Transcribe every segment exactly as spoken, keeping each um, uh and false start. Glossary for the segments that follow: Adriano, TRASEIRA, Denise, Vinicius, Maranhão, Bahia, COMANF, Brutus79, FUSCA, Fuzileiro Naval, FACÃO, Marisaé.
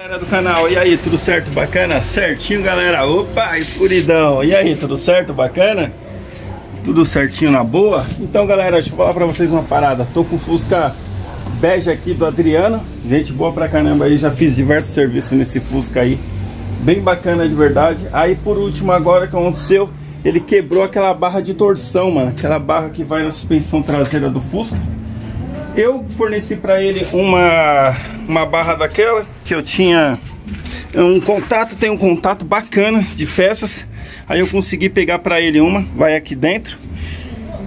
Galera do canal, e aí, tudo certo? Bacana? Certinho, galera? Opa, escuridão! E aí, tudo certo? Bacana? Tudo certinho na boa? Então, galera, deixa eu falar pra vocês uma parada. Tô com o Fusca bege aqui do Adriano. Gente boa pra caramba aí, já fiz diversos serviços nesse Fusca aí. Bem bacana de verdade. Aí, por último, agora que aconteceu, ele quebrou aquela barra de torção, mano. Aquela barra que vai na suspensão traseira do Fusca. Eu forneci pra ele uma... uma barra daquela que eu tinha um contato, tem um contato bacana de peças. Aí eu consegui pegar para ele uma, vai aqui dentro.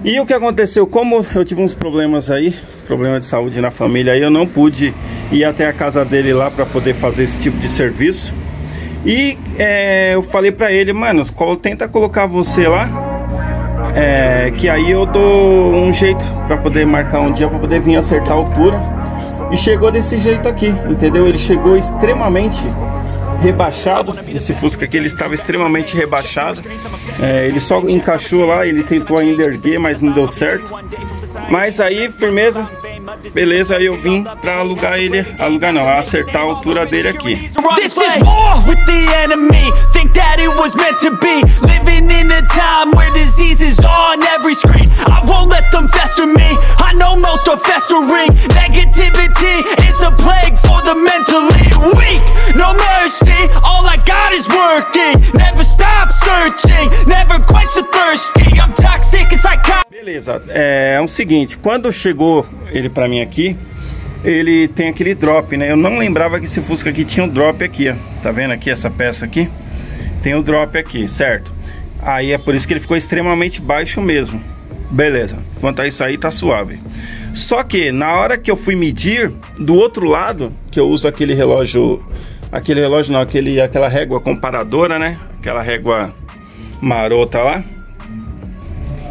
E o que aconteceu, como eu tive uns problemas aí, problema de saúde na família, aí eu não pude ir até a casa dele lá para poder fazer esse tipo de serviço. E é, eu falei para ele, mano, tenta colocar você lá. É, que aí eu dou um jeito para poder marcar um dia para poder vir acertar a altura. E chegou desse jeito aqui, entendeu? Ele chegou extremamente rebaixado. Esse Fusca aqui, ele estava extremamente rebaixado. É, ele só encaixou lá, ele tentou ainda erguer, mas não deu certo. Mas aí, firmeza, beleza, aí eu vim pra alugar ele, alugar não, acertar a altura dele aqui. This is war with the enemy. Think that it was meant to be. Living in a time where disease is on every screen. I won't let them fester me. I know most are festering. Negativity is a plague for the mentally weak. No mercy, all I got is working. Never stop searching, never quench the thirsty. I'm toxic and psychotic. Beleza, é, é o seguinte, quando chegou ele pra mim aqui, ele tem aquele drop, né? Eu não lembrava que esse Fusca aqui tinha um drop aqui, ó. Tá vendo aqui essa peça aqui? Tem o drop aqui, certo? Aí é por isso que ele ficou extremamente baixo mesmo. Beleza, quanto a isso aí tá suave. Só que na hora que eu fui medir, do outro lado, que eu uso aquele relógio, aquele relógio não, aquele, aquela régua comparadora, né? Aquela régua marota lá.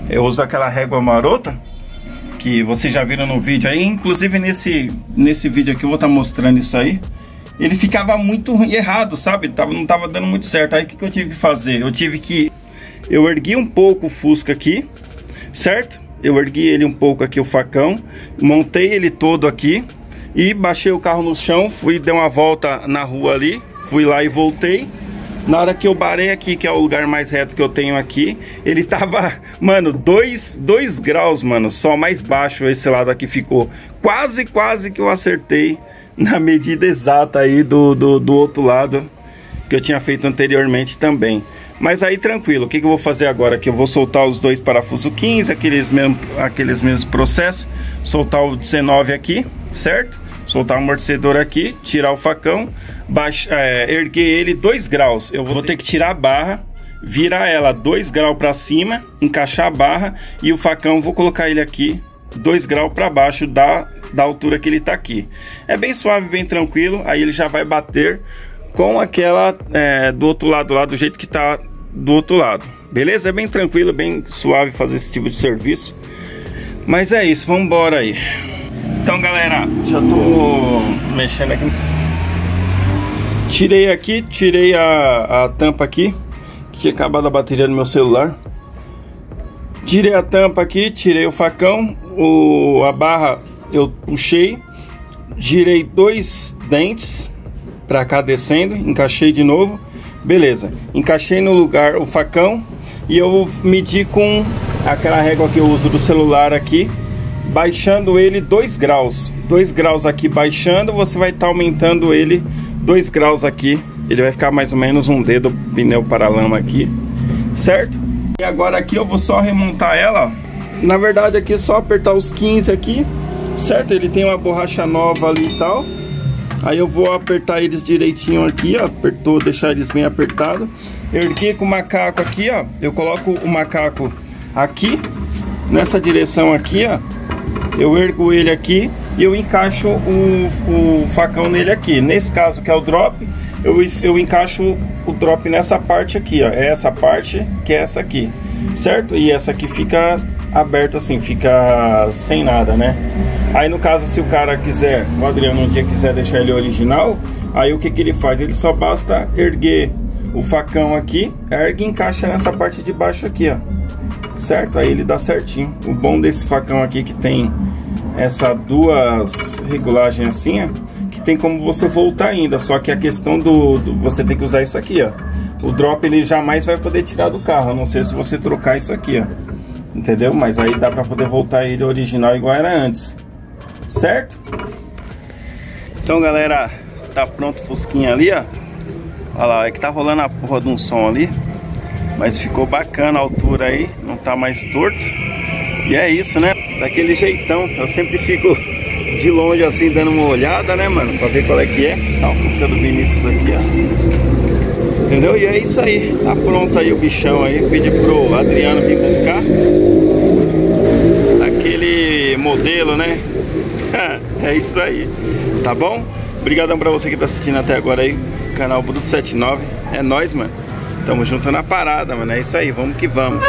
Eu uso aquela régua marota que vocês já viram no vídeo aí. Inclusive nesse, nesse vídeo aqui eu vou estar mostrando isso aí. Ele ficava muito errado, sabe? Tava, não tava dando muito certo. Aí o que, que eu tive que fazer? Eu tive que... Eu ergui um pouco o Fusca aqui, certo? Eu ergui ele um pouco aqui, o facão. Montei ele todo aqui. E baixei o carro no chão. Fui dar uma volta na rua ali. Fui lá e voltei. Na hora que eu barei aqui, que é o lugar mais reto que eu tenho aqui, ele tava, mano, dois graus, mano, só mais baixo esse lado aqui ficou. Quase, quase que eu acertei na medida exata aí do, do, do outro lado que eu tinha feito anteriormente também. Mas aí tranquilo, o que, que eu vou fazer agora? Que eu vou soltar os dois parafusuquinhos, aqueles mesmos aqueles mesmos processos, soltar o dezenove aqui, certo? Soltar o amortecedor aqui, tirar o facão, baixar, é, erguer ele dois graus. Eu vou ter que tirar a barra, virar ela dois graus para cima, encaixar a barra e o facão, vou colocar ele aqui dois graus para baixo da, da altura que ele tá aqui. É bem suave, bem tranquilo, aí ele já vai bater com aquela é, do outro lado lá, do jeito que tá do outro lado. Beleza? É bem tranquilo, bem suave fazer esse tipo de serviço. Mas é isso, vamos embora aí. Então, galera, já tô mexendo aqui. Tirei aqui, tirei a, a tampa aqui, que tinha acabado a bateria do meu celular. Tirei a tampa aqui, tirei o facão, o, a barra eu puxei, girei dois dentes pra cá descendo, encaixei de novo. Beleza, encaixei no lugar o facão e eu medi com aquela régua que eu uso do celular aqui, baixando ele dois graus. dois graus aqui baixando, você vai estar tá aumentando ele dois graus aqui. Ele vai ficar mais ou menos um dedo pneu para lama aqui, certo? E agora aqui eu vou só remontar ela. Na verdade aqui é só apertar os quinze aqui, certo? Ele tem uma borracha nova ali e tal. Aí eu vou apertar eles direitinho aqui, ó. Apertou, deixar eles bem apertados. Erguei com o macaco aqui, ó. Eu coloco o macaco aqui, nessa direção aqui, ó. Eu ergo ele aqui e eu encaixo o, o facão nele aqui. Nesse caso que é o drop, eu, eu encaixo o drop nessa parte aqui, ó. É essa parte que é essa aqui, certo? E essa aqui fica aberta assim, fica sem nada, né? Aí no caso, se o cara quiser, o Adriano um dia quiser deixar ele original, aí o que que ele faz? Ele só basta erguer o facão aqui, ergue e encaixa nessa parte de baixo aqui, ó. Certo? Aí ele dá certinho. O bom desse facão aqui que tem essas duas regulagens assim, ó, que tem como você voltar ainda, só que a questão do, do você tem que usar isso aqui, ó. O drop ele jamais vai poder tirar do carro, a não ser se você trocar isso aqui, ó. Entendeu? Mas aí dá pra poder voltar ele original igual era antes, certo? Então, galera, tá pronto o Fusquinha ali, ó. Olha lá, é que tá rolando a porra de um som ali, mas ficou bacana a altura aí, não tá mais torto. E é isso, né? Daquele jeitão, eu sempre fico de longe assim, dando uma olhada, né, mano? Pra ver qual é que é. Tá o Fusca do Vinicius aqui, ó. Entendeu? E é isso aí. Tá pronto aí o bichão aí. Pedi pro Adriano vir buscar. Aquele modelo, né? É isso aí. Tá bom? Obrigadão pra você que tá assistindo até agora aí. Canal Brutus setenta e nove. É nóis, mano. Tamo junto na parada, mano. É isso aí. Vamos que vamos.